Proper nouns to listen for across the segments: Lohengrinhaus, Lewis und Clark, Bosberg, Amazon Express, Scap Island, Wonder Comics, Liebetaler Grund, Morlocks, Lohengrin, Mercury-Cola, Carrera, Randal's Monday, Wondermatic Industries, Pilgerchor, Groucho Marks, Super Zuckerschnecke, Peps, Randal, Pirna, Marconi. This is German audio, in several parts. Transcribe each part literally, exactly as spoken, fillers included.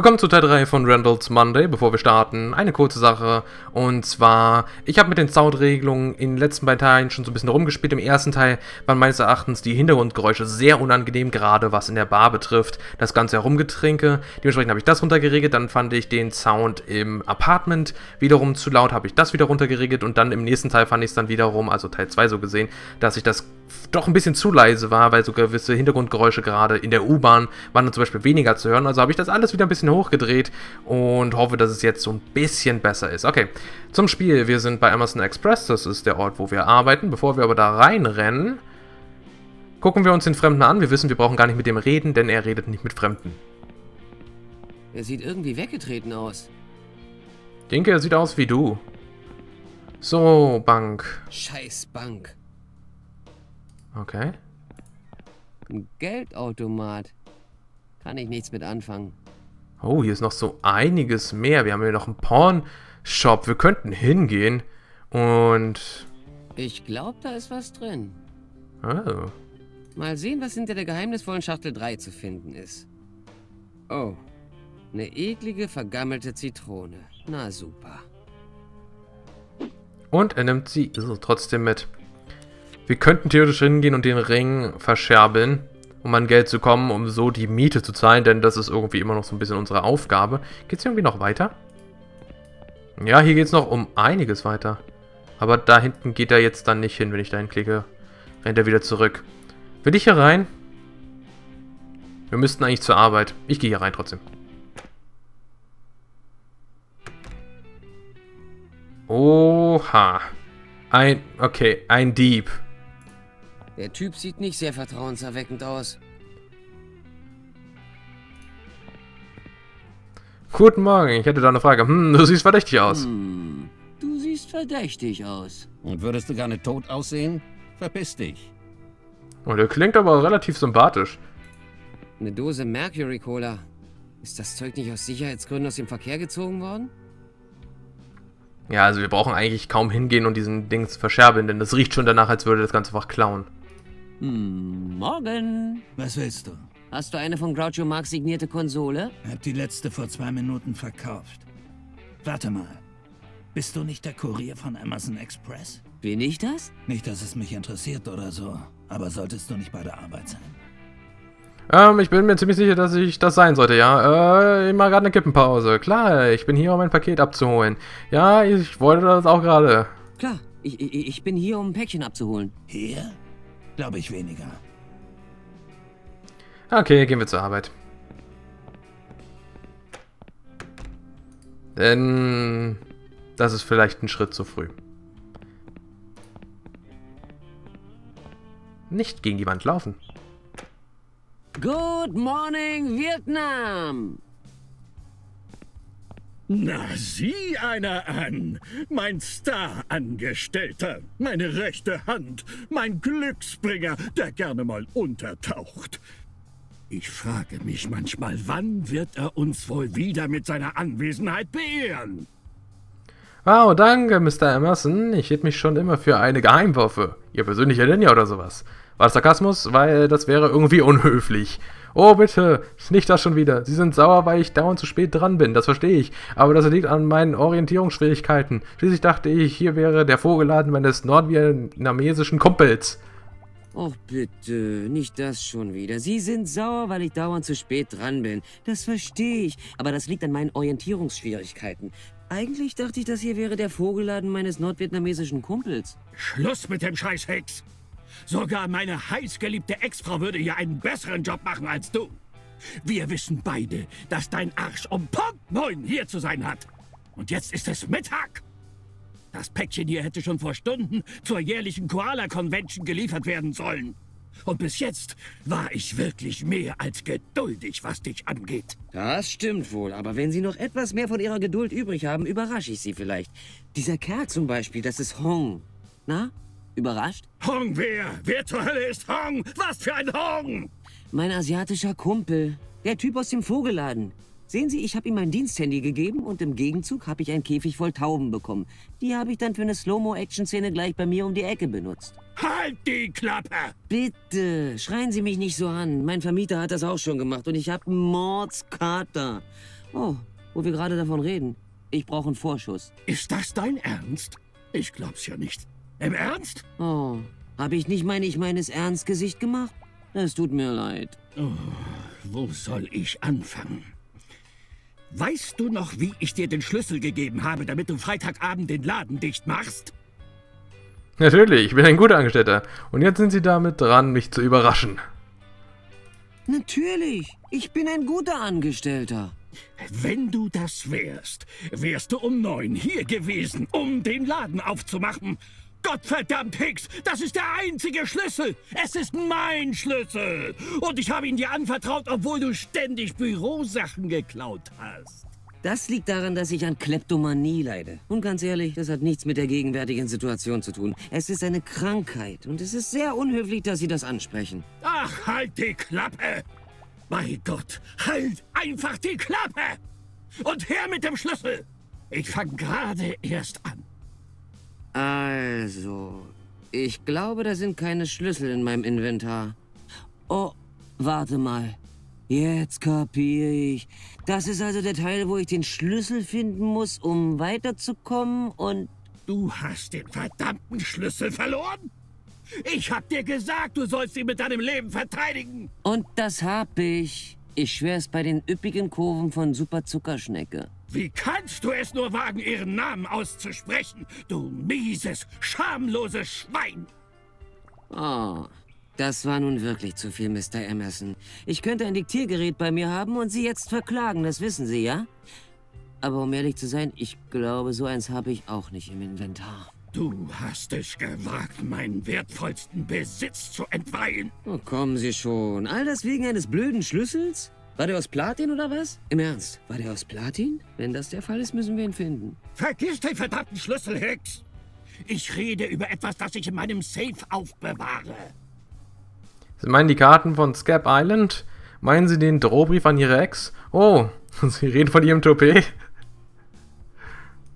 Willkommen zu Teil drei von Randall's Monday. Bevor wir starten, eine kurze Sache. Und zwar, ich habe mit den Soundregelungen in den letzten beiden Teilen schon so ein bisschen rumgespielt. Im ersten Teil waren meines Erachtens die Hintergrundgeräusche sehr unangenehm, gerade was in der Bar betrifft. Das ganze Herumgetrinke. Dementsprechend habe ich das runtergeregelt. Dann fand ich den Sound im Apartment wiederum zu laut, habe ich das wieder runtergeregelt. Und dann im nächsten Teil fand ich es dann wiederum, also Teil zwei so gesehen, dass ich das doch ein bisschen zu leise war, weil so gewisse Hintergrundgeräusche gerade in der U-Bahn waren dann zum Beispiel weniger zu hören. Also habe ich das alles wieder ein bisschen hochgedreht und hoffe, dass es jetzt so ein bisschen besser ist. Okay, zum Spiel. Wir sind bei Amazon Express. Das ist der Ort, wo wir arbeiten. Bevor wir aber da reinrennen, gucken wir uns den Fremden an. Wir wissen, wir brauchen gar nicht mit dem reden, denn er redet nicht mit Fremden. Er sieht irgendwie weggetreten aus. Ich denke, er sieht aus wie du. So, Bank. Scheiß Bank. Okay. Ein Geldautomat. Kann ich nichts mit anfangen. Oh, hier ist noch so einiges mehr. Wir haben hier noch einen Porn-Shop. Wir könnten hingehen und... Ich glaube, da ist was drin. Oh. Mal sehen, was hinter der geheimnisvollen Schachtel drei zu finden ist. Oh. Eine eklige, vergammelte Zitrone. Na super. Und er nimmt sie trotzdem mit. Wir könnten theoretisch hingehen und den Ring verscherbeln, um an Geld zu kommen, um so die Miete zu zahlen, denn das ist irgendwie immer noch so ein bisschen unsere Aufgabe. Geht's irgendwie noch weiter? Ja, hier geht's noch um einiges weiter. Aber da hinten geht er jetzt dann nicht hin, wenn ich da hinklicke. Rennt er wieder zurück. Will ich hier rein? Wir müssten eigentlich zur Arbeit. Ich gehe hier rein trotzdem. Oha. Ein, okay, ein Dieb. Der Typ sieht nicht sehr vertrauenserweckend aus. Guten Morgen, ich hätte da eine Frage. Hm, du siehst verdächtig aus. Hm, du siehst verdächtig aus. Und würdest du gerne tot aussehen? Verpiss dich. Oh, der klingt aber relativ sympathisch. Eine Dose Mercury-Cola. Ist das Zeug nicht aus Sicherheitsgründen aus dem Verkehr gezogen worden? Ja, also wir brauchen eigentlich kaum hingehen und diesen Dings verscherbeln, denn das riecht schon danach, als würde das Ganze einfach klauen. Hm, morgen. Was willst du? Hast du eine von Groucho Marks signierte Konsole? Hab die letzte vor zwei Minuten verkauft. Warte mal. Bist du nicht der Kurier von Amazon Express? Bin ich das? Nicht, dass es mich interessiert oder so, aber solltest du nicht bei der Arbeit sein? Ähm, ich bin mir ziemlich sicher, dass ich das sein sollte, ja. Äh, immer gerade eine Kippenpause. Klar, ich bin hier, um ein Paket abzuholen. Ja, ich wollte das auch gerade. Klar, ich, ich, ich bin hier, um ein Päckchen abzuholen. Hier? Glaube ich weniger. Okay, gehen wir zur Arbeit. Denn das ist vielleicht ein Schritt zu früh. Nicht gegen die Wand laufen. Good morning, Vietnam! Na, sieh einer an! Mein Star-Angestellter, meine rechte Hand, mein Glücksbringer, der gerne mal untertaucht. Ich frage mich manchmal, wann wird er uns wohl wieder mit seiner Anwesenheit beehren? Wow, danke, Mister Emerson. Ich hielt mich schon immer für eine Geheimwaffe. Ihr persönlicher Linie oder sowas. War das Sarkasmus? Weil das wäre irgendwie unhöflich. Oh, bitte, nicht das schon wieder. Sie sind sauer, weil ich dauernd zu spät dran bin. Das verstehe ich. Aber das liegt an meinen Orientierungsschwierigkeiten. Schließlich dachte ich, hier wäre der Vorgeladen meines nordvietnamesischen Kumpels. Och, bitte, nicht das schon wieder. Sie sind sauer, weil ich dauernd zu spät dran bin. Das verstehe ich. Aber das liegt an meinen Orientierungsschwierigkeiten. Eigentlich dachte ich, das hier wäre der Vorgeladen meines nordvietnamesischen Kumpels. Schluss mit dem Scheiß-Hex! Sogar meine heißgeliebte Ex-Frau würde hier einen besseren Job machen als du. Wir wissen beide, dass dein Arsch um Punkt neun hier zu sein hat. Und jetzt ist es Mittag. Das Päckchen hier hätte schon vor Stunden zur jährlichen Koala-Convention geliefert werden sollen. Und bis jetzt war ich wirklich mehr als geduldig, was dich angeht. Das stimmt wohl, aber wenn Sie noch etwas mehr von Ihrer Geduld übrig haben, überrasche ich Sie vielleicht. Dieser Kerl zum Beispiel, das ist Hong. Na? Überrascht? Hong wer? Wer zur Hölle ist Hong? Was für ein Hong? Mein asiatischer Kumpel. Der Typ aus dem Vogelladen. Sehen Sie, ich habe ihm mein Diensthandy gegeben und im Gegenzug habe ich einen Käfig voll Tauben bekommen. Die habe ich dann für eine Slow-Mo-Action-Szene gleich bei mir um die Ecke benutzt. Halt die Klappe! Bitte, schreien Sie mich nicht so an. Mein Vermieter hat das auch schon gemacht und ich habe einen Mordskater. Oh, wo wir gerade davon reden. Ich brauche einen Vorschuss. Ist das dein Ernst? Ich glaub's ja nicht. Im Ernst? Oh, habe ich nicht mein Ich meines Ernstgesicht gemacht? Es tut mir leid. Oh, wo soll ich anfangen? Weißt du noch, wie ich dir den Schlüssel gegeben habe, damit du Freitagabend den Laden dicht machst? Natürlich, ich bin ein guter Angestellter. Und jetzt sind sie damit dran, mich zu überraschen. Natürlich, ich bin ein guter Angestellter. Wenn du das wärst, wärst du um neun hier gewesen, um den Laden aufzumachen. Gottverdammt, Hicks, das ist der einzige Schlüssel. Es ist mein Schlüssel. Und ich habe ihn dir anvertraut, obwohl du ständig Bürosachen geklaut hast. Das liegt daran, dass ich an Kleptomanie leide. Und ganz ehrlich, das hat nichts mit der gegenwärtigen Situation zu tun. Es ist eine Krankheit und es ist sehr unhöflich, dass Sie das ansprechen. Ach, halt die Klappe! Bei Gott, halt einfach die Klappe! Und her mit dem Schlüssel! Ich fange gerade erst an. Also, ich glaube, da sind keine Schlüssel in meinem Inventar. Oh, warte mal. Jetzt kapiere ich. Das ist also der Teil, wo ich den Schlüssel finden muss, um weiterzukommen und... Du hast den verdammten Schlüssel verloren? Ich hab dir gesagt, du sollst ihn mit deinem Leben verteidigen. Und das hab ich. Ich schwör's bei den üppigen Kurven von Super Zuckerschnecke. Wie kannst du es nur wagen, ihren Namen auszusprechen, du mieses, schamloses Schwein? Oh, das war nun wirklich zu viel, Mister Emerson. Ich könnte ein Diktiergerät bei mir haben und Sie jetzt verklagen, das wissen Sie, ja? Aber um ehrlich zu sein, ich glaube, so eins habe ich auch nicht im Inventar. Du hast es gewagt, meinen wertvollsten Besitz zu entweihen. Oh, kommen Sie schon. All das wegen eines blöden Schlüssels? War der aus Platin oder was? Im Ernst, war der aus Platin? Wenn das der Fall ist, müssen wir ihn finden. Vergiss den verdammten Schlüssel, Hicks! Ich rede über etwas, das ich in meinem Safe aufbewahre. Sie meinen die Karten von Scap Island? Meinen Sie den Drohbrief an Ihre Ex? Oh, Sie reden von Ihrem Toupet?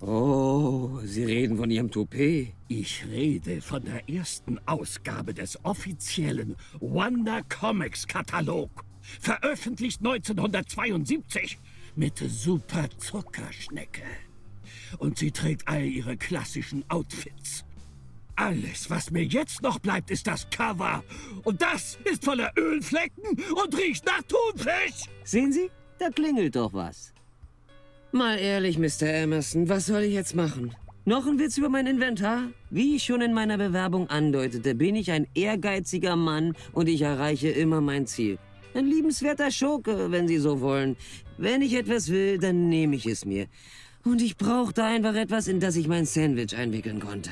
Oh, Sie reden von Ihrem Toupet. Ich rede von der ersten Ausgabe des offiziellen Wonder Comics Katalog. Veröffentlicht neunzehnhundertzweiundsiebzig mit Super Zuckerschnecke. Und sie trägt all ihre klassischen Outfits. Alles, was mir jetzt noch bleibt, ist das Cover. Und das ist voller Ölflecken und riecht nach Thunfisch. Sehen Sie, da klingelt doch was. Mal ehrlich, Mister Emerson, was soll ich jetzt machen? Noch ein Witz über mein Inventar? Wie ich schon in meiner Bewerbung andeutete, bin ich ein ehrgeiziger Mann und ich erreiche immer mein Ziel. Ein liebenswerter Schurke, wenn Sie so wollen. Wenn ich etwas will, dann nehme ich es mir. Und ich brauchte einfach etwas, in das ich mein Sandwich einwickeln konnte.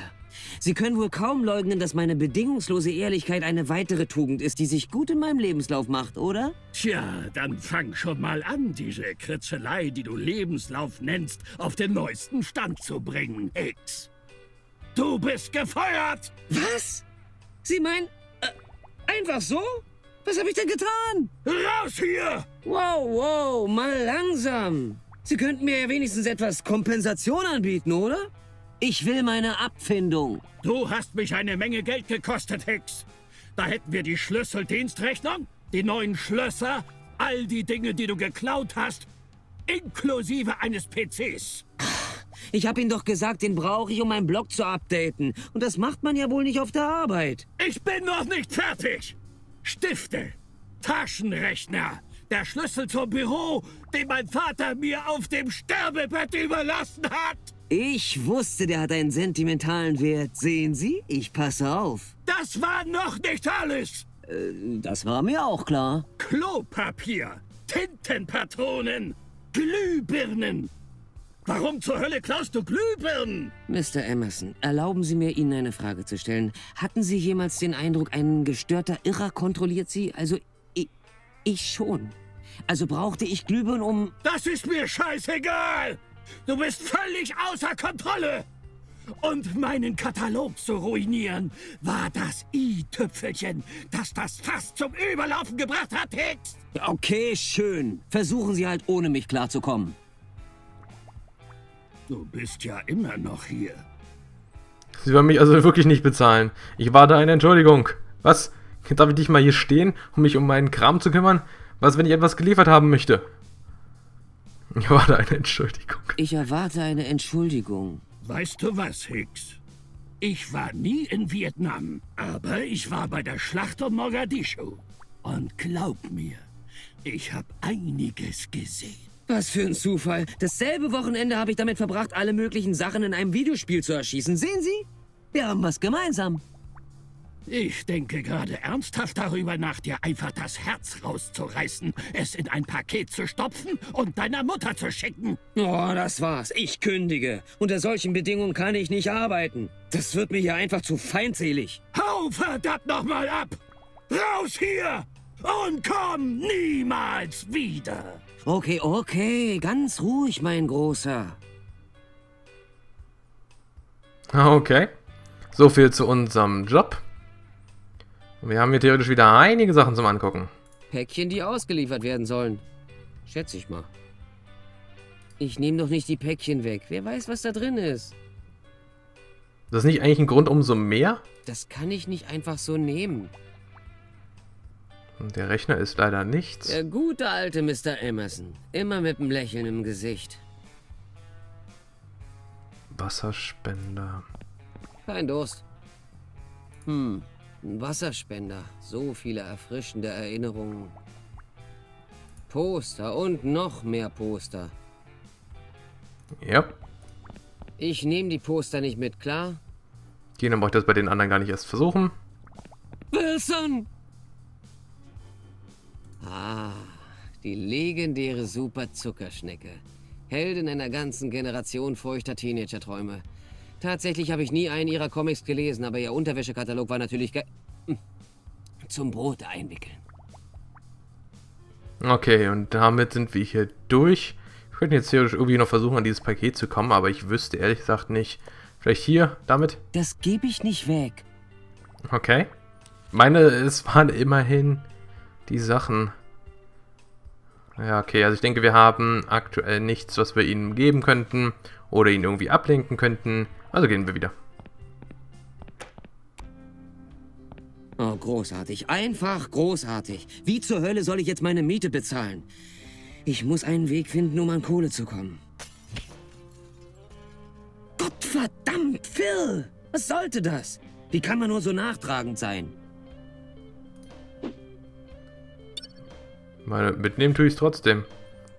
Sie können wohl kaum leugnen, dass meine bedingungslose Ehrlichkeit eine weitere Tugend ist, die sich gut in meinem Lebenslauf macht, oder? Tja, dann fang schon mal an, diese Kritzelei, die du Lebenslauf nennst, auf den neuesten Stand zu bringen, X. Du bist gefeuert! Was? Sie meinen, äh, einfach so? Was habe ich denn getan? Raus hier! Wow, wow, mal langsam. Sie könnten mir ja wenigstens etwas Kompensation anbieten, oder? Ich will meine Abfindung. Du hast mich eine Menge Geld gekostet, Hicks. Da hätten wir die Schlüsseldienstrechnung, die neuen Schlösser, all die Dinge, die du geklaut hast, inklusive eines P Cs. Ich habe Ihnen doch gesagt, den brauche ich, um meinen Blog zu updaten. Und das macht man ja wohl nicht auf der Arbeit. Ich bin noch nicht fertig. Stifte, Taschenrechner, der Schlüssel zum Büro, den mein Vater mir auf dem Sterbebett überlassen hat. Ich wusste, der hat einen sentimentalen Wert. Sehen Sie, ich passe auf. Das war noch nicht alles. Äh, das war mir auch klar. Klopapier, Tintenpatronen, Glühbirnen. Warum zur Hölle klaust du Glühbirnen? Mister Emerson, erlauben Sie mir, Ihnen eine Frage zu stellen. Hatten Sie jemals den Eindruck, ein gestörter Irrer kontrolliert Sie? Also, ich, ich schon. Also brauchte ich Glühbirnen, um... Das ist mir scheißegal! Du bist völlig außer Kontrolle! Und meinen Katalog zu ruinieren, war das i-Tüpfelchen, das das Fass zum Überlaufen gebracht hat, Hicks! Okay, schön. Versuchen Sie halt, ohne mich klarzukommen. Du bist ja immer noch hier. Sie wollen mich also wirklich nicht bezahlen. Ich warte eine Entschuldigung. Was? Darf ich nicht mal hier stehen, um mich um meinen Kram zu kümmern? Was, wenn ich etwas geliefert haben möchte? Ich erwarte eine Entschuldigung. Ich erwarte eine Entschuldigung. Weißt du was, Hicks? Ich war nie in Vietnam, aber ich war bei der Schlacht um Mogadischu. Und glaub mir, ich habe einiges gesehen. Was für ein Zufall. Dasselbe Wochenende habe ich damit verbracht, alle möglichen Sachen in einem Videospiel zu erschießen. Sehen Sie? Wir haben was gemeinsam. Ich denke gerade ernsthaft darüber nach, dir einfach das Herz rauszureißen, es in ein Paket zu stopfen und deiner Mutter zu schicken. Oh, das war's. Ich kündige. Unter solchen Bedingungen kann ich nicht arbeiten. Das wird mir hier einfach zu feindselig. Hau verdammt nochmal ab! Raus hier! Und komm niemals wieder! Okay, okay, ganz ruhig, mein Großer. Okay. So viel zu unserem Job. Wir haben hier theoretisch wieder einige Sachen zum Angucken. Päckchen, die ausgeliefert werden sollen. Schätze ich mal. Ich nehme doch nicht die Päckchen weg. Wer weiß, was da drin ist. Das ist nicht eigentlich ein Grund umso mehr? Das kann ich nicht einfach so nehmen. Und der Rechner ist leider nichts. Der gute alte Mister Emerson. Immer mit einem Lächeln im Gesicht. Wasserspender. Kein Durst. Hm. Ein Wasserspender, so viele erfrischende Erinnerungen. Poster und noch mehr Poster. Ja. Ich nehme die Poster nicht mit, klar? Die, dann brauche ich das bei den anderen gar nicht erst versuchen. Wilson! Ah, die legendäre Super Zuckerschnecke. Heldin einer ganzen Generation feuchter Teenager-Träume. Tatsächlich habe ich nie einen ihrer Comics gelesen, aber ihr Unterwäschekatalog war natürlich ge zum Brot einwickeln. Okay, und damit sind wir hier durch. Wir könnten jetzt theoretisch irgendwie noch versuchen, an dieses Paket zu kommen, aber ich wüsste ehrlich gesagt nicht. Vielleicht hier, damit? Das gebe ich nicht weg. Okay. Meine, es waren immerhin die Sachen. Ja, okay, also ich denke, wir haben aktuell nichts, was wir ihnen geben könnten oder ihn irgendwie ablenken könnten. Also gehen wir wieder. Oh, großartig. Einfach großartig. Wie zur Hölle soll ich jetzt meine Miete bezahlen? Ich muss einen Weg finden, um an Kohle zu kommen. Gottverdammt, Phil! Was sollte das? Wie kann man nur so nachtragend sein? Meine, mitnehmen tue ich es trotzdem.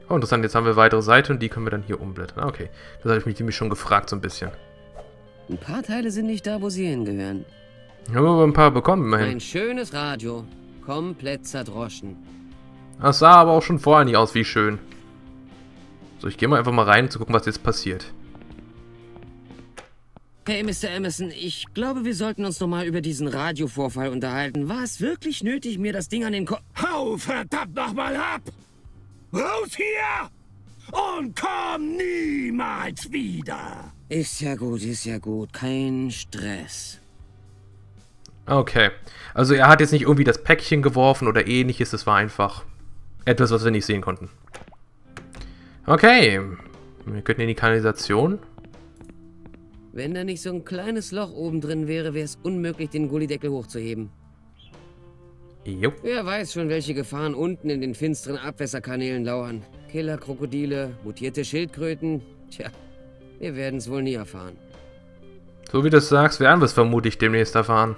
Oh, interessant, jetzt haben wir eine weitere Seite und die können wir dann hier umblättern. Okay, das habe ich mich nämlich schon gefragt so ein bisschen. Ein paar Teile sind nicht da, wo sie hingehören. Haben aber ein paar bekommen, immerhin. Ein schönes Radio, komplett zerdroschen. Das sah aber auch schon vorher nicht aus, wie schön. So, ich gehe mal einfach mal rein, um zu gucken, was jetzt passiert. Hey, Mister Emerson, ich glaube, wir sollten uns nochmal über diesen Radiovorfall unterhalten. War es wirklich nötig, mir das Ding an den Kopf... Hau verdammt nochmal ab! Raus hier! Und komm niemals wieder! Ist ja gut, ist ja gut. Kein Stress. Okay. Also er hat jetzt nicht irgendwie das Päckchen geworfen oder ähnliches. Das war einfach etwas, was wir nicht sehen konnten. Okay. Wir könnten in die Kanalisation. Wenn da nicht so ein kleines Loch oben drin wäre, wäre es unmöglich, den Gullideckel hochzuheben. Jo. Wer weiß schon, welche Gefahren unten in den finsteren Abwässerkanälen lauern. Killer, Krokodile, mutierte Schildkröten. Tja, wir werden es wohl nie erfahren. So wie du es sagst, werden wir es vermutlich demnächst erfahren.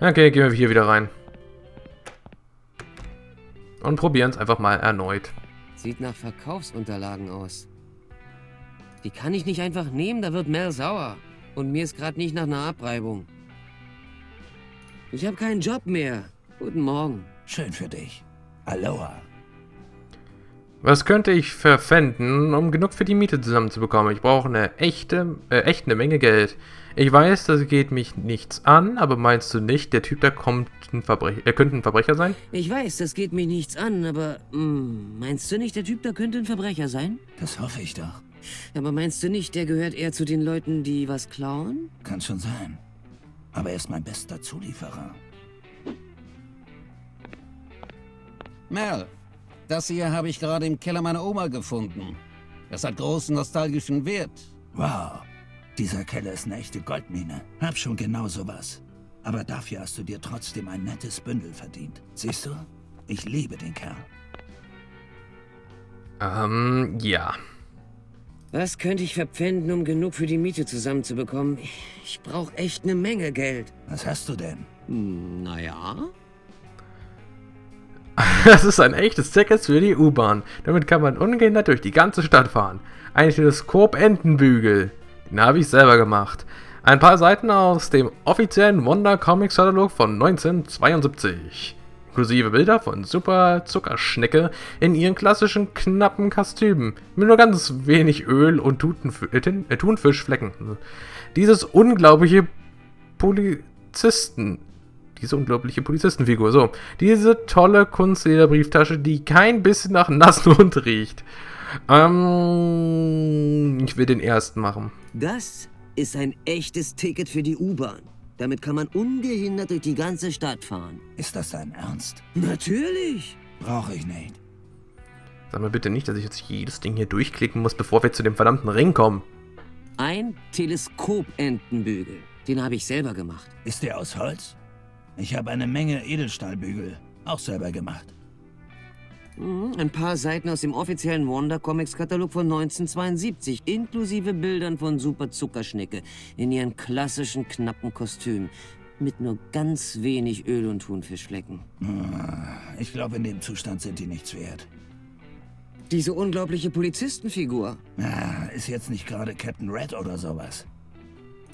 Okay, gehen wir hier wieder rein. Und probieren es einfach mal erneut. Sieht nach Verkaufsunterlagen aus. Die kann ich nicht einfach nehmen, da wird Mel sauer. Und mir ist gerade nicht nach einer Abreibung. Ich habe keinen Job mehr. Guten Morgen. Schön für dich. Aloha. Was könnte ich verpfänden, um genug für die Miete zusammenzubekommen? Ich brauche eine echte, äh, echt eine Menge Geld. Ich weiß, das geht mich nichts an, aber meinst du nicht, der Typ da kommt ein Verbrecher, er könnte ein Verbrecher sein? Ich weiß, das geht mich nichts an, aber mh, meinst du nicht, der Typ da könnte ein Verbrecher sein? Das hoffe ich doch. Aber meinst du nicht, der gehört eher zu den Leuten, die was klauen? Kann schon sein. Aber er ist mein bester Zulieferer. Mel, das hier habe ich gerade im Keller meiner Oma gefunden. Das hat großen nostalgischen Wert. Wow, dieser Keller ist eine echte Goldmine. Hab schon genau sowas. Aber dafür hast du dir trotzdem ein nettes Bündel verdient. Siehst du, ich liebe den Kerl. Ähm, ja. Was könnte ich verpfänden, um genug für die Miete zusammenzubekommen? Ich brauche echt eine Menge Geld. Was hast du denn? Naja. Das ist ein echtes Ticket für die U-Bahn. Damit kann man ungehindert durch die ganze Stadt fahren. Ein Teleskop-Entenbügel. Den habe ich selber gemacht. Ein paar Seiten aus dem offiziellen Wonder Comics Katalog von neunzehnhundertzweiundsiebzig. Inklusive Bilder von Super Zuckerschnecke in ihren klassischen knappen Kostümen. Mit nur ganz wenig Öl und Tutenf äh, Thunfischflecken. Dieses unglaubliche Polizisten... Diese unglaubliche Polizistenfigur. So, diese tolle Kunstlederbrieftasche, die kein bisschen nach nassen Hund riecht. Ähm, ich will den ersten machen. Das ist ein echtes Ticket für die U-Bahn. Damit kann man ungehindert durch die ganze Stadt fahren. Ist das dein Ernst? Natürlich. Brauche ich nicht. Sag mal bitte nicht, dass ich jetzt jedes Ding hier durchklicken muss, bevor wir zu dem verdammten Ring kommen. Ein Teleskopentenbügel. Den habe ich selber gemacht. Ist der aus Holz? Ich habe eine Menge Edelstahlbügel, auch selber gemacht. Ein paar Seiten aus dem offiziellen Wonder Comics Katalog von neunzehnhundertzweiundsiebzig, inklusive Bildern von Super Zuckerschnecke in ihren klassischen knappen Kostümen, mit nur ganz wenig Öl und Thunfischflecken. Ich glaube, in dem Zustand sind die nichts wert. Diese unglaubliche Polizistenfigur. Ist jetzt nicht gerade Captain Red oder sowas.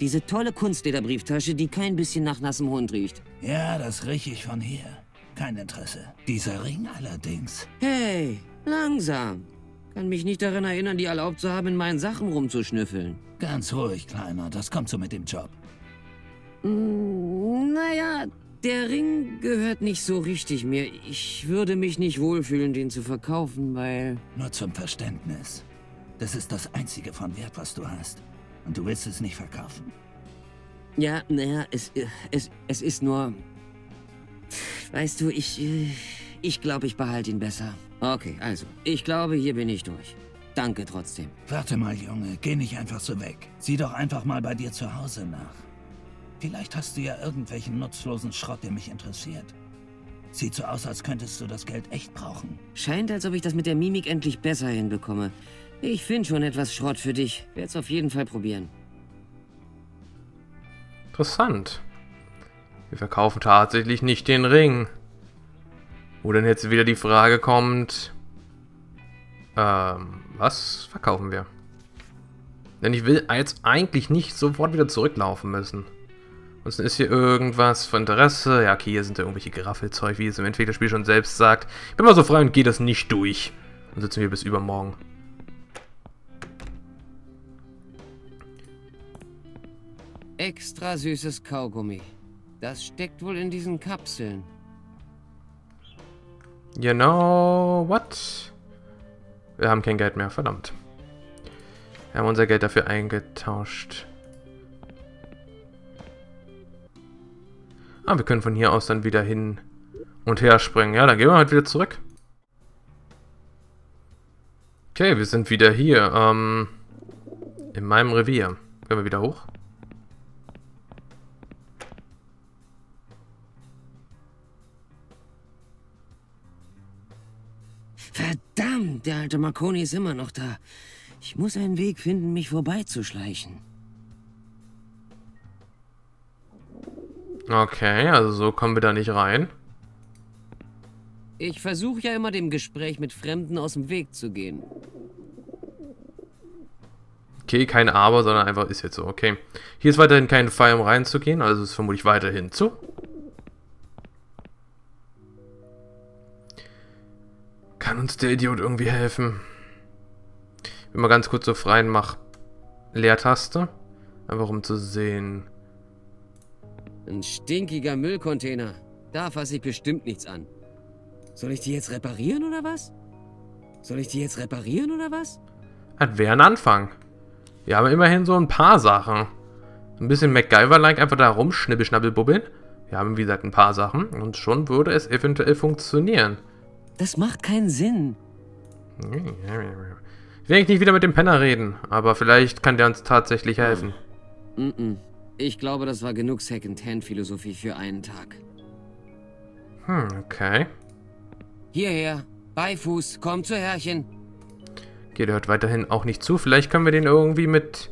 Diese tolle Kunstlederbrieftasche, die kein bisschen nach nassem Hund riecht. Ja, das rieche ich von hier. Kein Interesse. Dieser Ring allerdings. Hey, langsam. Kann mich nicht daran erinnern, die erlaubt zu haben, in meinen Sachen rumzuschnüffeln. Ganz ruhig, Kleiner. Das kommt so mit dem Job. Mm, naja, der Ring gehört nicht so richtig mir. Ich würde mich nicht wohlfühlen, den zu verkaufen, weil... Nur zum Verständnis. Das ist das einzige von Wert, was du hast. Und du willst es nicht verkaufen. Ja, naja, es, es, es ist nur... Weißt du, ich... Ich glaube, ich behalte ihn besser. Okay, also, ich glaube, hier bin ich durch. Danke trotzdem. Warte mal, Junge, geh nicht einfach so weg. Sieh doch einfach mal bei dir zu Hause nach. Vielleicht hast du ja irgendwelchen nutzlosen Schrott, der mich interessiert. Sieht so aus, als könntest du das Geld echt brauchen. Scheint, als ob ich das mit der Mimik endlich besser hinbekomme. Ich finde schon etwas Schrott für dich. Werd's auf jeden Fall probieren. Interessant. Wir verkaufen tatsächlich nicht den Ring. Wo dann jetzt wieder die Frage kommt... Ähm, was verkaufen wir? Denn ich will jetzt eigentlich nicht sofort wieder zurücklaufen müssen. Ansonsten ist hier irgendwas von Interesse. Ja, okay, hier sind ja irgendwelche Geraffelzeug, wie es im Endeffekt das Spiel schon selbst sagt. Ich bin mal so frei und gehe das nicht durch. Dann sitzen wir bis übermorgen. Extra süßes Kaugummi. Das steckt wohl in diesen Kapseln. You know what? Wir haben kein Geld mehr, verdammt. Wir haben unser Geld dafür eingetauscht. Ah, wir können von hier aus dann wieder hin und her springen. Ja, dann gehen wir halt wieder zurück. Okay, wir sind wieder hier. Ähm, in meinem Revier. Können wir wieder hoch? Verdammt, der alte Marconi ist immer noch da. Ich muss einen Weg finden, mich vorbeizuschleichen. Okay, also so kommen wir da nicht rein. Ich versuche ja immer, dem Gespräch mit Fremden aus dem Weg zu gehen. Okay, kein Aber, sondern einfach ist jetzt so. Okay, hier ist weiterhin kein Fall, um reinzugehen, also ist vermutlich weiterhin zu. Kann uns der Idiot irgendwie helfen? Ich will mal ganz kurz so freien Mach Leertaste. Einfach um zu sehen. Ein stinkiger Müllcontainer. Da fasse ich bestimmt nichts an. Soll ich die jetzt reparieren oder was? Soll ich die jetzt reparieren oder was? Das wäre ein Anfang. Wir haben immerhin so ein paar Sachen. Ein bisschen MacGyver-like, einfach da rum, schnibbelschnabbelbubbeln. Wir haben wie gesagt ein paar Sachen und schon würde es eventuell funktionieren. Das macht keinen Sinn. Ich will eigentlich nicht wieder mit dem Penner reden, aber vielleicht kann der uns tatsächlich helfen. Ich glaube, das war genug Second-Hand-Philosophie für einen Tag. Hm, okay. Hierher, Beifuß, komm zu Herrchen. Okay, der hört weiterhin auch nicht zu. Vielleicht können wir den irgendwie mit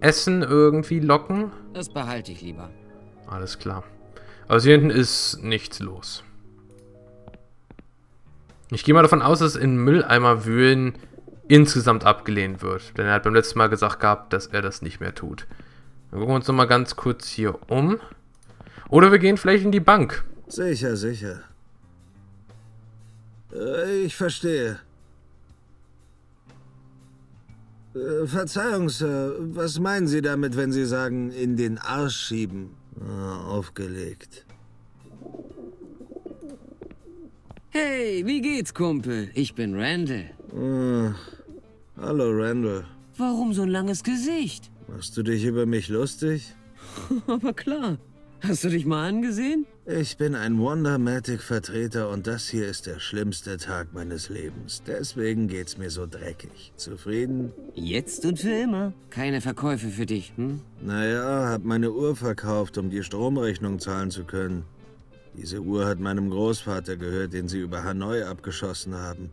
Essen irgendwie locken. Das behalte ich lieber. Alles klar. Also hier hinten ist nichts los. Ich gehe mal davon aus, dass in Mülleimer wühlen insgesamt abgelehnt wird. Denn er hat beim letzten Mal gesagt gehabt, dass er das nicht mehr tut. Dann gucken wir uns nochmal ganz kurz hier um. Oder wir gehen vielleicht in die Bank. Sicher, sicher. Ich verstehe. Verzeihung, Sir. Was meinen Sie damit, wenn Sie sagen, in den Arsch schieben? Oh, aufgelegt. Hey, wie geht's, Kumpel? Ich bin Randall. Hm. Hallo, Randall. Warum so ein langes Gesicht? Machst du dich über mich lustig? Aber klar. Hast du dich mal angesehen? Ich bin ein Wondermatic-Vertreter und das hier ist der schlimmste Tag meines Lebens. Deswegen geht's mir so dreckig. Zufrieden? Jetzt und für immer. Keine Verkäufe für dich, hm? Naja, hab meine Uhr verkauft, um die Stromrechnung zahlen zu können. Diese Uhr hat meinem Großvater gehört, den sie über Hanoi abgeschossen haben.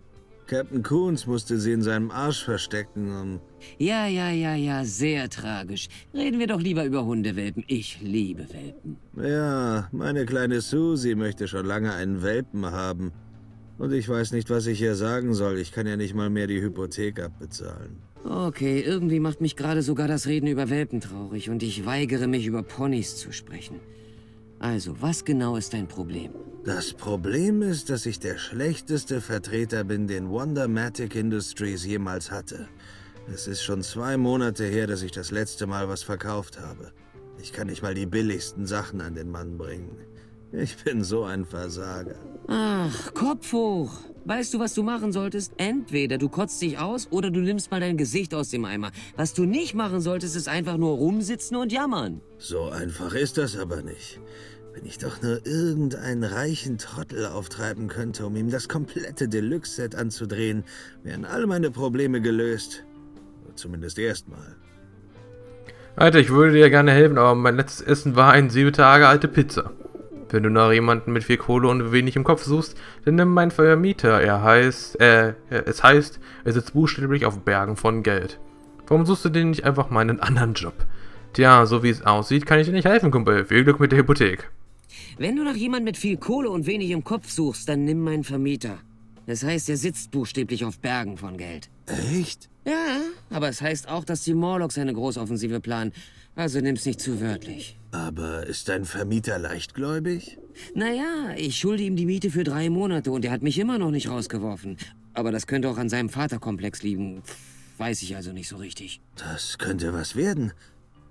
Captain Coons musste sie in seinem Arsch verstecken und... Ja, ja, ja, ja, sehr tragisch. Reden wir doch lieber über Hundewelpen. Ich liebe Welpen. Ja, meine kleine Susie möchte schon lange einen Welpen haben. Und ich weiß nicht, was ich ihr sagen soll. Ich kann ja nicht mal mehr die Hypothek abbezahlen. Okay, irgendwie macht mich gerade sogar das Reden über Welpen traurig und ich weigere mich, über Ponys zu sprechen. Also, was genau ist dein Problem? Das Problem ist, dass ich der schlechteste Vertreter bin, den Wondermatic Industries jemals hatte. Es ist schon zwei Monate her, dass ich das letzte Mal was verkauft habe. Ich kann nicht mal die billigsten Sachen an den Mann bringen. Ich bin so ein Versager. Ach, Kopf hoch. Weißt du, was du machen solltest? Entweder du kotzt dich aus oder du nimmst mal dein Gesicht aus dem Eimer. Was du nicht machen solltest, ist einfach nur rumsitzen und jammern. So einfach ist das aber nicht. Wenn ich doch nur irgendeinen reichen Trottel auftreiben könnte, um ihm das komplette Deluxe-Set anzudrehen, wären alle meine Probleme gelöst. Zumindest erstmal. Alter, ich würde dir gerne helfen, aber mein letztes Essen war eine sieben Tage alte Pizza. Wenn du nach jemanden mit viel Kohle und wenig im Kopf suchst, dann nimm meinen Vermieter. Er heißt, äh, es heißt, er sitzt buchstäblich auf Bergen von Geld. Warum suchst du denn nicht einfach mal einen anderen Job? Tja, so wie es aussieht, kann ich dir nicht helfen, Kumpel. Viel Glück mit der Hypothek. Wenn du nach jemanden mit viel Kohle und wenig im Kopf suchst, dann nimm meinen Vermieter. Das heißt, er sitzt buchstäblich auf Bergen von Geld. Echt? Ja, aber es heißt auch, dass die Morlocks eine Großoffensive planen. Also nimm's nicht zu wörtlich. Aber ist dein Vermieter leichtgläubig? Naja, ich schulde ihm die Miete für drei Monate und er hat mich immer noch nicht rausgeworfen. Aber das könnte auch an seinem Vaterkomplex liegen. Weiß ich also nicht so richtig. Das könnte was werden.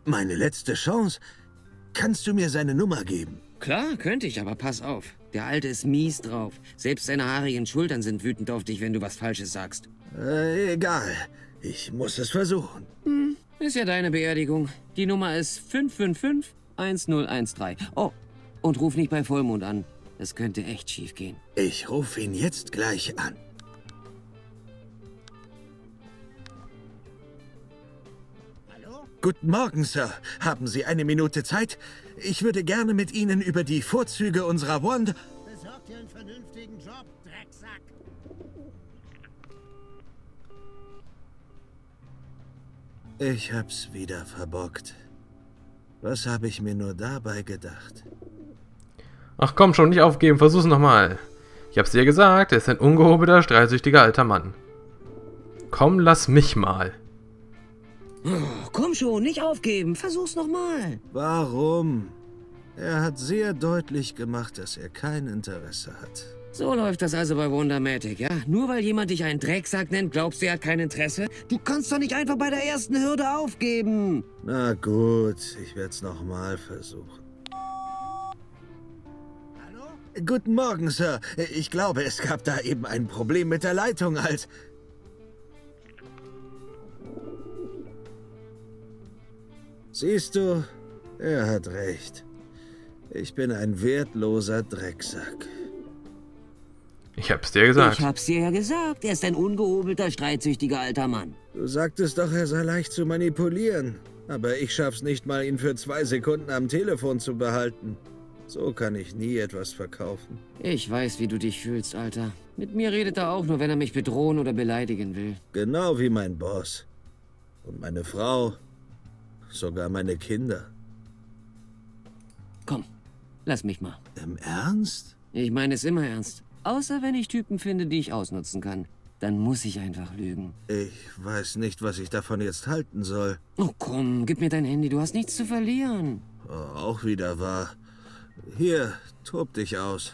Meine letzte Chance. Kannst du mir seine Nummer geben? Klar, könnte ich, aber pass auf. Der Alte ist mies drauf. Selbst seine haarigen Schultern sind wütend auf dich, wenn du was Falsches sagst. Äh, egal. Ich muss es versuchen. Hm, ist ja deine Beerdigung. Die Nummer ist fünf fünf fünf eins null eins drei. Oh, und ruf nicht bei Vollmond an. Das könnte echt schief gehen. Ich rufe ihn jetzt gleich an. Hallo? Guten Morgen, Sir. Haben Sie eine Minute Zeit? Ich würde gerne mit Ihnen über die Vorzüge unserer Wand... Besorgt ihr einen vernünftigen Job, Drecksack! Ich hab's wieder verbockt. Was habe ich mir nur dabei gedacht? Ach komm schon, nicht aufgeben, versuch's nochmal. Ich hab's dir gesagt, er ist ein ungehobener, streitsüchtiger alter Mann. Komm, lass mich mal. Oh, komm schon, nicht aufgeben, versuch's nochmal. Warum? Er hat sehr deutlich gemacht, dass er kein Interesse hat. So läuft das also bei Wondermatic, ja? Nur weil jemand dich einen Drecksack nennt, glaubst du, er hat kein Interesse? Du kannst doch nicht einfach bei der ersten Hürde aufgeben. Na gut, ich werd's nochmal versuchen. Hallo? Guten Morgen, Sir. Ich glaube, es gab da eben ein Problem mit der Leitung, als... Siehst du, er hat recht. Ich bin ein wertloser Drecksack. Ich hab's dir gesagt. Ich hab's dir ja gesagt. Er ist ein ungehobelter, streitsüchtiger alter Mann. Du sagtest doch, er sei leicht zu manipulieren. Aber ich schaff's nicht mal, ihn für zwei Sekunden am Telefon zu behalten. So kann ich nie etwas verkaufen. Ich weiß, wie du dich fühlst, Alter. Mit mir redet er auch nur, wenn er mich bedrohen oder beleidigen will. Genau wie mein Boss. Und meine Frau. Sogar meine Kinder. Komm, lass mich mal. Im Ernst? Ich meine es immer ernst. Außer wenn ich Typen finde, die ich ausnutzen kann. Dann muss ich einfach lügen. Ich weiß nicht, was ich davon jetzt halten soll. Oh komm, gib mir dein Handy, du hast nichts zu verlieren. Oh, auch wieder wahr. Hier, tob dich aus.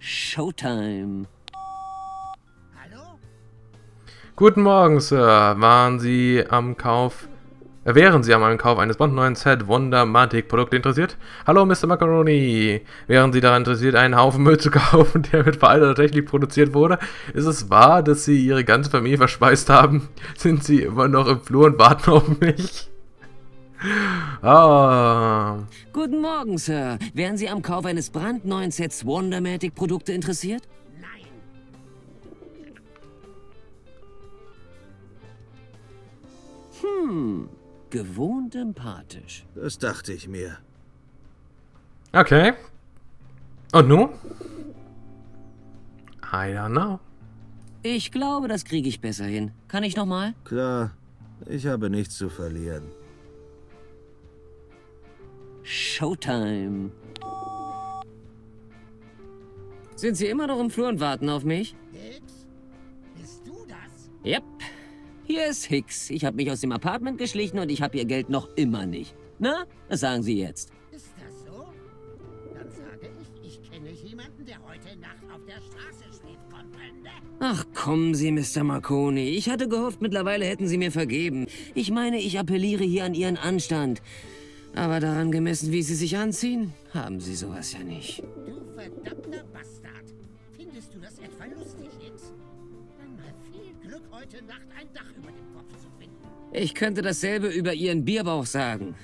Showtime. Hallo? Guten Morgen, Sir. Waren Sie am Kauf... Wären Sie am Kauf eines brandneuen Set Wondermatic-Produkte interessiert? Hallo, Mister Macaroni. Wären Sie daran interessiert, einen Haufen Müll zu kaufen, der mit veralteter Technik produziert wurde? Ist es wahr, dass Sie Ihre ganze Familie verschweißt haben? Sind Sie immer noch im Flur und warten auf mich? Ah. Guten Morgen, Sir. Wären Sie am Kauf eines brandneuen Sets Wondermatic-Produkte interessiert? Nein. Hm... Gewohnt empathisch. Das dachte ich mir. Okay. Und nun? I don't know. Ich glaube, das kriege ich besser hin. Kann ich nochmal? Klar. Ich habe nichts zu verlieren. Showtime. Sind Sie immer noch im Flur und warten auf mich? Hicks? Bist du das? Yep. Hier ist Hicks. Ich habe mich aus dem Apartment geschlichen und ich habe ihr Geld noch immer nicht. Na, was sagen Sie jetzt? Ist das so? Dann sage ich, ich kenne jemanden, der heute Nacht auf der Straße steht, Komprende. Ach, kommen Sie, Mister Marconi. Ich hatte gehofft, mittlerweile hätten Sie mir vergeben. Ich meine, ich appelliere hier an Ihren Anstand. Aber daran gemessen, wie Sie sich anziehen, haben Sie sowas ja nicht. Du verdammter Bastard. Findest du das etwa lustig, Hicks? Dann mal viel Glück, heute Nacht ein Dach über dem Kopf zu finden. Ich könnte dasselbe über Ihren Bierbauch sagen.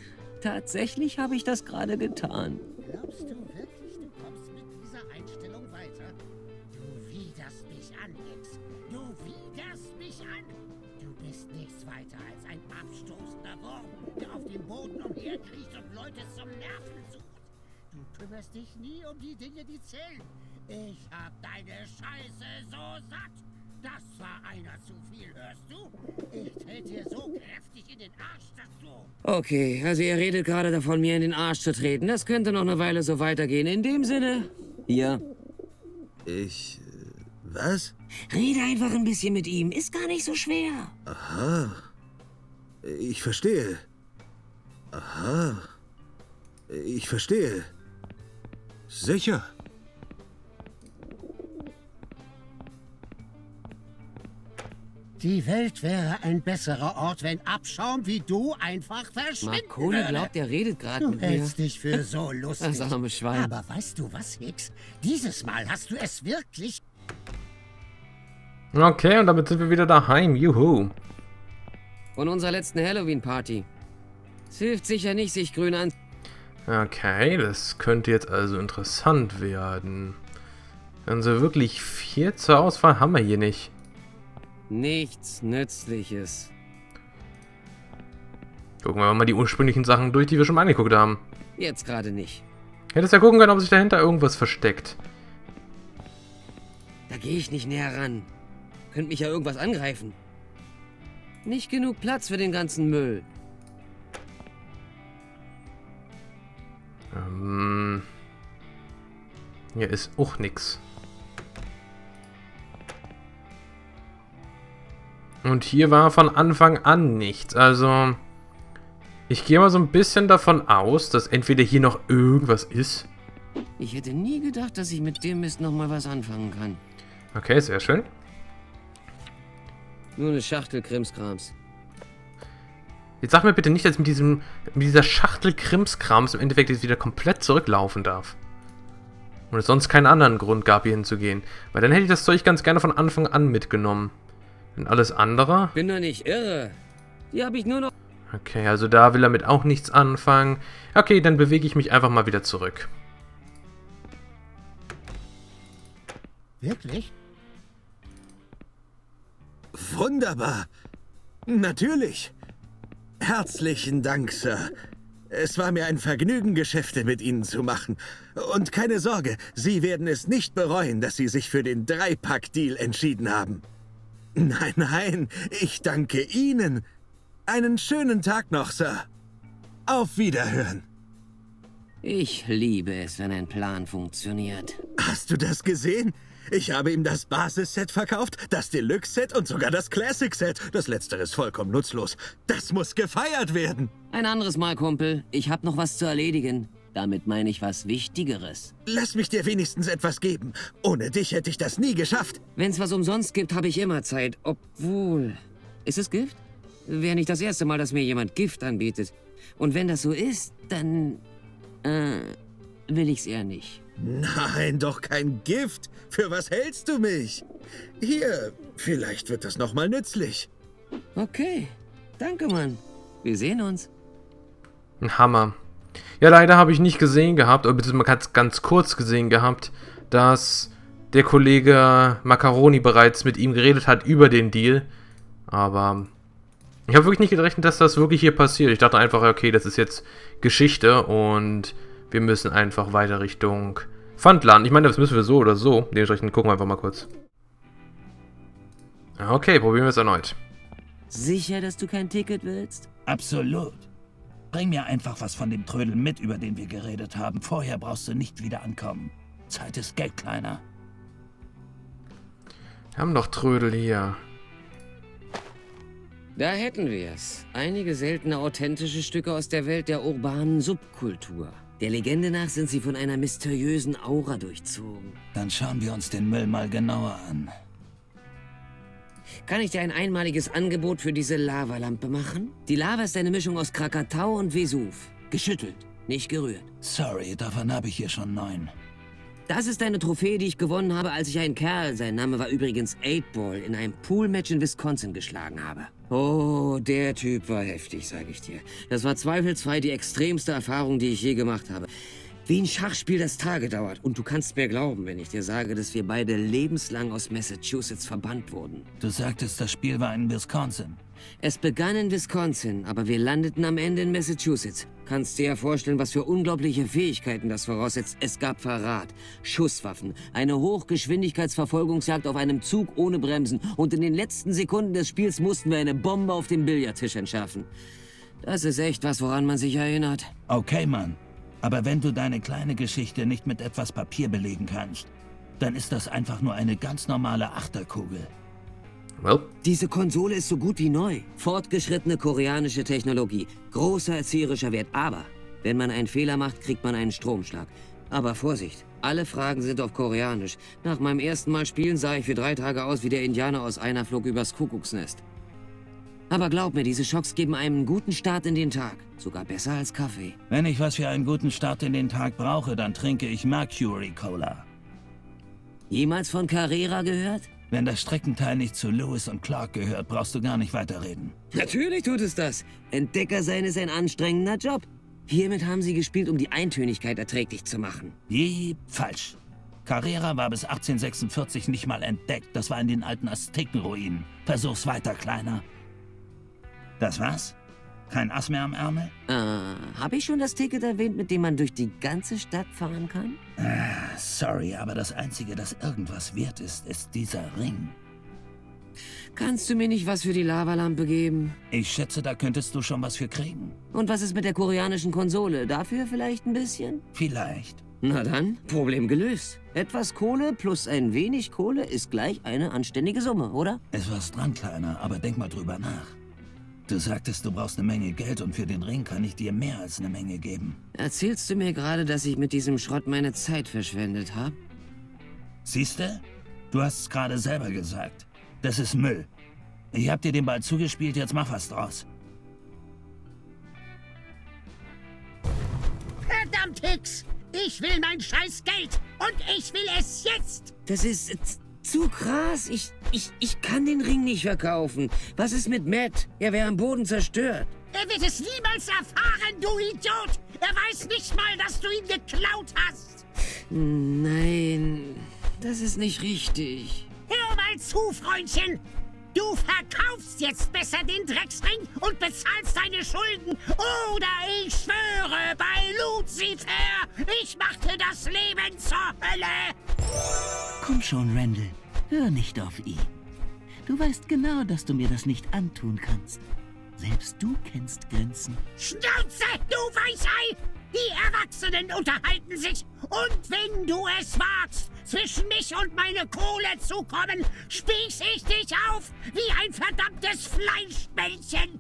Tatsächlich habe ich das gerade getan. Glaubst du wirklich, du kommst mit dieser Einstellung weiter? Du widerst mich an, Hicks. Du widerst mich an. Du bist nichts weiter als ein abstoßender Wurm, der auf dem Boden umherkriecht und Leute zum Nerven sucht. Du kümmerst dich nie um die Dinge, die zählen. Ich hab deine Scheiße so satt. Das war einer zu viel, hörst du? Ich trete dir so kräftig in den Arsch, dass du... Okay, also ihr redet gerade davon, mir in den Arsch zu treten. Das könnte noch eine Weile so weitergehen. In dem Sinne... Ja. Ich... Was? Rede einfach ein bisschen mit ihm. Ist gar nicht so schwer. Aha. Ich verstehe. Aha. Ich verstehe. Sicher. Die Welt wäre ein besserer Ort, wenn Abschaum wie du einfach verschwinden Marconi würde. Glaubt, er redet gerade mit mir. Du hältst dich für so lustig. Das arme Schwein. Aber weißt du was, Hicks? Dieses Mal hast du es wirklich... Okay, und damit sind wir wieder daheim. Juhu. Von unserer letzten Halloween-Party. Es hilft sicher nicht, sich grün an... Okay, das könnte jetzt also interessant werden. Also wirklich viel zur Auswahl haben wir hier nicht. Nichts Nützliches. Gucken wir mal die ursprünglichen Sachen durch, die wir schon mal angeguckt haben. Jetzt gerade nicht. Hättest ja gucken können, ob sich dahinter irgendwas versteckt. Da gehe ich nicht näher ran. Könnte mich ja irgendwas angreifen. Nicht genug Platz für den ganzen Müll. Ähm. Hier ist auch nix. Und hier war von Anfang an nichts. Also, ich gehe mal so ein bisschen davon aus, dass entweder hier noch irgendwas ist. Ich hätte nie gedacht, dass ich mit dem Mist nochmal was anfangen kann. Okay, sehr schön. Nur eine Schachtel Krimskrams. Jetzt sag mir bitte nicht, dass ich mit, diesem, mit dieser Schachtel Krimskrams im Endeffekt jetzt wieder komplett zurücklaufen darf. Und es sonst keinen anderen Grund gab, hier hinzugehen. Weil dann hätte ich das Zeug ganz gerne von Anfang an mitgenommen. Und alles andere? Bin doch nicht irre. Die habe ich nur noch... Okay, also da will er mit auch nichts anfangen. Okay, dann bewege ich mich einfach mal wieder zurück. Wirklich? Wunderbar. Natürlich. Herzlichen Dank, Sir. Es war mir ein Vergnügen, Geschäfte mit Ihnen zu machen. Und keine Sorge, Sie werden es nicht bereuen, dass Sie sich für den Dreipack-Deal entschieden haben. Nein, nein, ich danke Ihnen. Einen schönen Tag noch, Sir. Auf Wiederhören. Ich liebe es, wenn ein Plan funktioniert. Hast du das gesehen? Ich habe ihm das Basisset verkauft, das Deluxe-Set und sogar das Classic-Set. Das Letztere ist vollkommen nutzlos. Das muss gefeiert werden. Ein anderes Mal, Kumpel. Ich habe noch was zu erledigen. Damit meine ich was Wichtigeres. Lass mich dir wenigstens etwas geben. Ohne dich hätte ich das nie geschafft. Wenn es was umsonst gibt, habe ich immer Zeit. Obwohl... Ist es Gift? Wäre nicht das erste Mal, dass mir jemand Gift anbietet. Und wenn das so ist, dann... Äh, will ich's eher nicht. Nein, doch kein Gift. Für was hältst du mich? Hier, vielleicht wird das nochmal nützlich. Okay, danke, Mann. Wir sehen uns. Ein Hammer. Ja, leider habe ich nicht gesehen gehabt, oder beziehungsweise ganz, ganz kurz gesehen gehabt, dass der Kollege Macaroni bereits mit ihm geredet hat über den Deal. Aber... ich habe wirklich nicht gerechnet, dass das wirklich hier passiert. Ich dachte einfach, okay, das ist jetzt Geschichte und wir müssen einfach weiter Richtung Pfandladen. Ich meine, das müssen wir so oder so. Dementsprechend gucken wir einfach mal kurz. Okay, probieren wir es erneut. Sicher, dass du kein Ticket willst? Absolut. Bring mir einfach was von dem Trödel mit, über den wir geredet haben. Vorher brauchst du nicht wieder ankommen. Zeit ist Geld, Kleiner. Wir haben doch Trödel hier. Da hätten wir es. Einige seltene authentische Stücke aus der Welt der urbanen Subkultur. Der Legende nach sind sie von einer mysteriösen Aura durchzogen. Dann schauen wir uns den Müll mal genauer an. Kann ich dir ein einmaliges Angebot für diese Lavalampe machen? Die Lava ist eine Mischung aus Krakatau und Vesuv. Geschüttelt, nicht gerührt. Sorry, davon habe ich hier schon neun. Das ist eine Trophäe, die ich gewonnen habe, als ich einen Kerl, sein Name war übrigens Eightball, in einem Poolmatch in Wisconsin geschlagen habe. Oh, der Typ war heftig, sage ich dir. Das war zweifelsfrei die extremste Erfahrung, die ich je gemacht habe. Wie ein Schachspiel, das Tage dauert. Und du kannst mir glauben, wenn ich dir sage, dass wir beide lebenslang aus Massachusetts verbannt wurden. Du sagtest, das Spiel war in Wisconsin. Es begann in Wisconsin, aber wir landeten am Ende in Massachusetts. Kannst dir ja vorstellen, was für unglaubliche Fähigkeiten das voraussetzt. Es gab Verrat, Schusswaffen, eine Hochgeschwindigkeitsverfolgungsjagd auf einem Zug ohne Bremsen und in den letzten Sekunden des Spiels mussten wir eine Bombe auf dem Billardtisch entschärfen. Das ist echt was, woran man sich erinnert. Okay, Mann. Aber wenn du deine kleine Geschichte nicht mit etwas Papier belegen kannst, dann ist das einfach nur eine ganz normale Achterkugel. Well. Diese Konsole ist so gut wie neu. Fortgeschrittene koreanische Technologie. Großer erzieherischer Wert. Aber wenn man einen Fehler macht, kriegt man einen Stromschlag. Aber Vorsicht, alle Fragen sind auf Koreanisch. Nach meinem ersten Mal spielen sah ich für drei Tage aus wie der Indianer aus Einer flog übers Kuckucksnest. Aber glaub mir, diese Schocks geben einem einen guten Start in den Tag. Sogar besser als Kaffee. Wenn ich was für einen guten Start in den Tag brauche, dann trinke ich Mercury-Cola. Jemals von Carrera gehört? Wenn das Streckenteil nicht zu Lewis und Clark gehört, brauchst du gar nicht weiterreden. Natürlich tut es das. Entdecker sein ist ein anstrengender Job. Hiermit haben sie gespielt, um die Eintönigkeit erträglich zu machen. Jeep, falsch. Carrera war bis achtzehnhundertsechsundvierzig nicht mal entdeckt. Das war in den alten Aztekenruinen. Versuch's weiter, Kleiner. Das war's? Kein Ass mehr am Ärmel? Äh, habe ich schon das Ticket erwähnt, mit dem man durch die ganze Stadt fahren kann? Ah, sorry, aber das Einzige, das irgendwas wert ist, ist dieser Ring. Kannst du mir nicht was für die Lavalampe geben? Ich schätze, da könntest du schon was für kriegen. Und was ist mit der koreanischen Konsole? Dafür vielleicht ein bisschen? Vielleicht. Na dann, Problem gelöst. Etwas Kohle plus ein wenig Kohle ist gleich eine anständige Summe, oder? Es war's dran, Kleiner, aber denk mal drüber nach. Du sagtest, du brauchst eine Menge Geld und für den Ring kann ich dir mehr als eine Menge geben. Erzählst du mir gerade, dass ich mit diesem Schrott meine Zeit verschwendet habe? Siehst du? Du hast es gerade selber gesagt. Das ist Müll. Ich hab dir den Ball zugespielt, jetzt mach was draus. Verdammt, Hicks! Ich will mein scheiß Geld! Und ich will es jetzt! Das ist... zu krass, ich, ich, ich kann den Ring nicht verkaufen. Was ist mit Matt? Er wäre am Boden zerstört. Er wird es niemals erfahren, du Idiot! Er weiß nicht mal, dass du ihn geklaut hast! Nein, das ist nicht richtig. Hör mal zu, Freundchen! Du verkaufst jetzt besser den Drecksring und bezahlst deine Schulden. Oder ich schwöre bei Lucifer, ich machte das Leben zur Hölle. Komm schon, Randall. Hör nicht auf ihn. Du weißt genau, dass du mir das nicht antun kannst. Selbst du kennst Grenzen. Schnauze, du Weichei! Die Erwachsenen unterhalten sich. Und wenn du es wagst, zwischen mich und meine Kohle zu kommen, spieß ich dich auf wie ein verdammtes Fleischbällchen.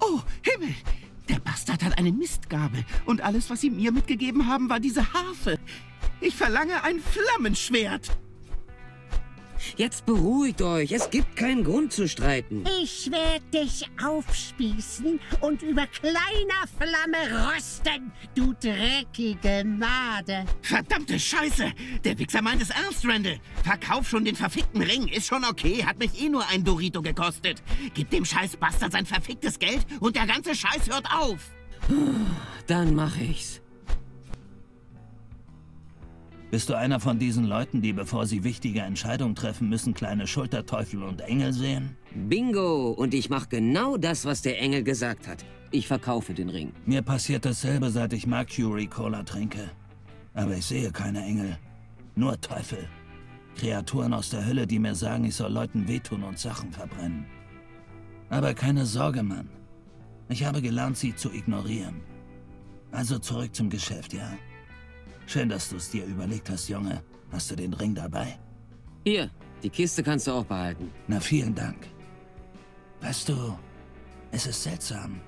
Oh, Himmel! Der Bastard hat eine Mistgabel. Und alles, was sie mir mitgegeben haben, war diese Harfe. Ich verlange ein Flammenschwert. Jetzt beruhigt euch, es gibt keinen Grund zu streiten. Ich werde dich aufspießen und über kleiner Flamme rösten, du dreckige Made. Verdammte Scheiße! Der Wichser meint es ernst, Randall. Verkauf schon den verfickten Ring, ist schon okay, hat mich eh nur ein Dorito gekostet. Gib dem scheiß Bastard sein verficktes Geld und der ganze Scheiß hört auf. Dann mache ich's. Bist du einer von diesen Leuten, die, bevor sie wichtige Entscheidungen treffen müssen, kleine Schulterteufel und Engel sehen? Bingo! Und ich mache genau das, was der Engel gesagt hat. Ich verkaufe den Ring. Mir passiert dasselbe, seit ich Mercury-Cola trinke. Aber ich sehe keine Engel. Nur Teufel. Kreaturen aus der Hölle, die mir sagen, ich soll Leuten wehtun und Sachen verbrennen. Aber keine Sorge, Mann. Ich habe gelernt, sie zu ignorieren. Also zurück zum Geschäft, ja? Schön, dass du es dir überlegt hast, Junge. Hast du den Ring dabei? Hier, die Kiste kannst du auch behalten. Na, vielen Dank. Weißt du, es ist seltsam.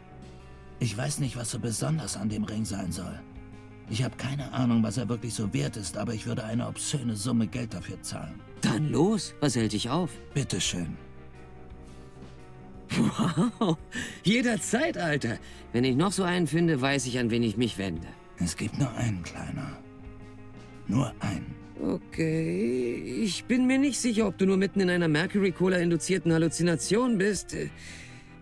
Ich weiß nicht, was so besonders an dem Ring sein soll. Ich habe keine Ahnung, was er wirklich so wert ist, aber ich würde eine obszöne Summe Geld dafür zahlen. Dann los, was hält dich auf? Bitteschön. Wow, jederzeit, Alter. Wenn ich noch so einen finde, weiß ich, an wen ich mich wende. Es gibt nur einen, Kleiner. Nur einen. Okay, ich bin mir nicht sicher, ob du nur mitten in einer Mercury-Cola-induzierten Halluzination bist.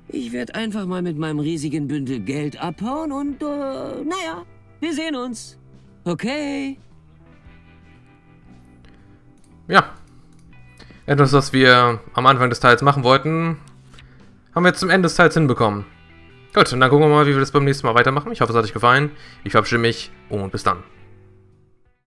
Ich werde einfach mal mit meinem riesigen Bündel Geld abhauen und, äh, naja, wir sehen uns. Okay? Ja. Etwas, was wir am Anfang des Teils machen wollten, haben wir jetzt zum Ende des Teils hinbekommen. Gut, und dann gucken wir mal, wie wir das beim nächsten Mal weitermachen. Ich hoffe, es hat euch gefallen. Ich verabschiede mich und bis dann.